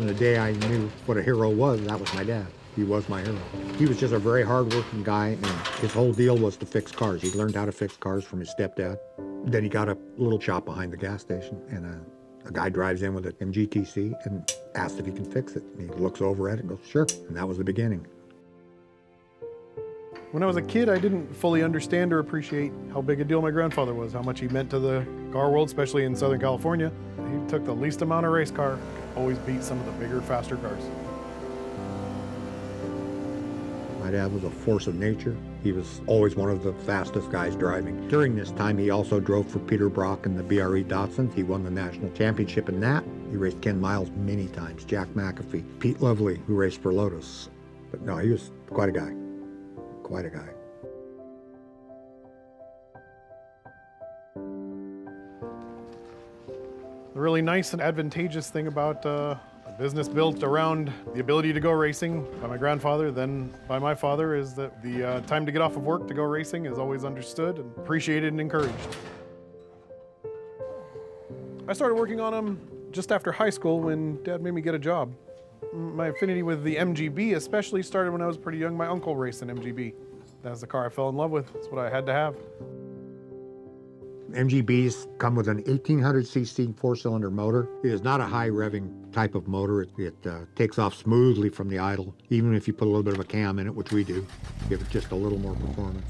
From the day I knew what a hero was, that was my dad. He was my hero. He was just a very hard-working guy, and his whole deal was to fix cars. He learned how to fix cars from his stepdad. Then he got a little shop behind the gas station, and a guy drives in with an MGTC and asks if he can fix it. And he looks over at it and goes, sure, and that was the beginning. When I was a kid, I didn't fully understand or appreciate how big a deal my grandfather was, how much he meant to the car world, especially in Southern California. He took the least amount of race car, always beat some of the bigger, faster cars. My dad was a force of nature. He was always one of the fastest guys driving. During this time, he also drove for Peter Brock in the BRE Datsun. He won the national championship in that. He raced Ken Miles many times, Jack McAfee, Pete Lovely, who raced for Lotus. But no, he was quite a guy, quite a guy. The really nice and advantageous thing about business built around the ability to go racing by my grandfather, then by my father, is that the time to get off of work to go racing is always understood and appreciated and encouraged. I started working on them just after high school when Dad made me get a job. My affinity with the MGB especially started when I was pretty young. My uncle raced an MGB. That's the car I fell in love with. That's what I had to have. MGBs come with an 1800cc four-cylinder motor. It is not a high-revving type of motor. It takes off smoothly from the idle, even if you put a little bit of a cam in it, which we do, give it just a little more performance.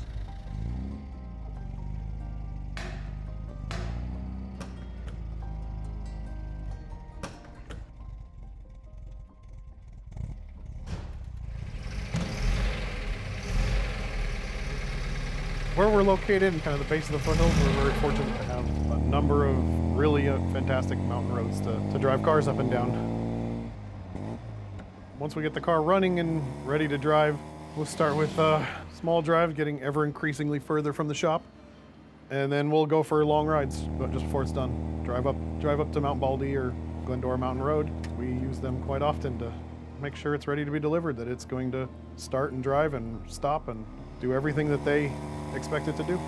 Where we're located in kind of the base of the foothills, we're very fortunate to have a number of really fantastic mountain roads to drive cars up and down. Once we get the car running and ready to drive, we'll start with a small drive, getting ever increasingly further from the shop. And then we'll go for long rides, but just before it's done. Drive up to Mount Baldy or Glendora Mountain Road. We use them quite often to make sure it's ready to be delivered, that it's going to start and drive and stop and do everything that they expect it to do.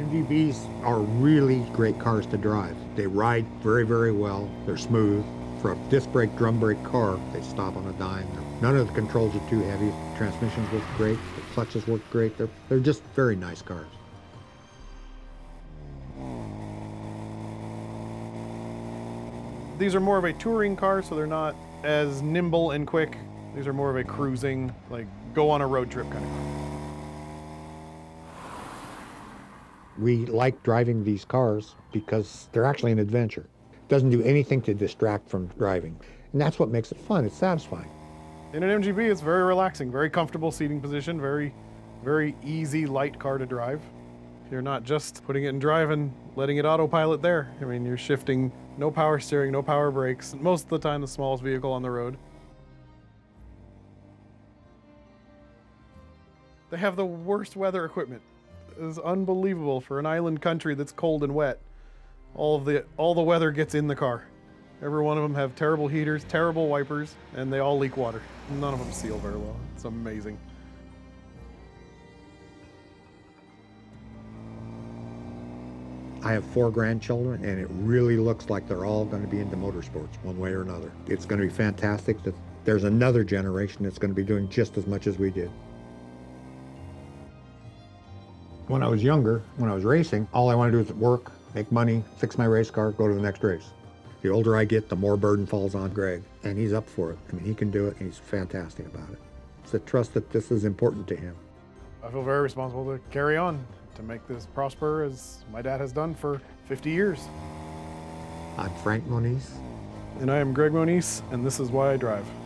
MGBs are really great cars to drive. They ride very, very well. They're smooth. For a disc brake, drum brake car, they stop on a dime. None of the controls are too heavy. The transmissions work great. The clutches work great. They're just very nice cars. These are more of a touring car, so they're not as nimble and quick. These are more of a cruising, like go on a road trip kind of car. We like driving these cars because they're actually an adventure. It doesn't do anything to distract from driving. And that's what makes it fun, it's satisfying. In an MGB, it's very relaxing, very comfortable seating position, very, very easy, light car to drive. You're not just putting it in drive and letting it autopilot there. I mean, you're shifting, no power steering, no power brakes. Most of the time, the smallest vehicle on the road. They have the worst weather equipment. It's unbelievable for an island country that's cold and wet. All the weather gets in the car. Every one of them have terrible heaters, terrible wipers, and they all leak water. None of them seal very well. It's amazing. I have 4 grandchildren, and it really looks like they're all going to be into motorsports one way or another. It's going to be fantastic that there's another generation that's going to be doing just as much as we did. When I was younger, when I was racing, all I wanted to do was work, make money, fix my race car, go to the next race. The older I get, the more burden falls on Greg, and he's up for it. I mean, he can do it, and he's fantastic about it. It's the trust that this is important to him. I feel very responsible to carry on, to make this prosper as my dad has done for 50 years. I'm Frank Monise. And I am Greg Monise, and this is why I drive.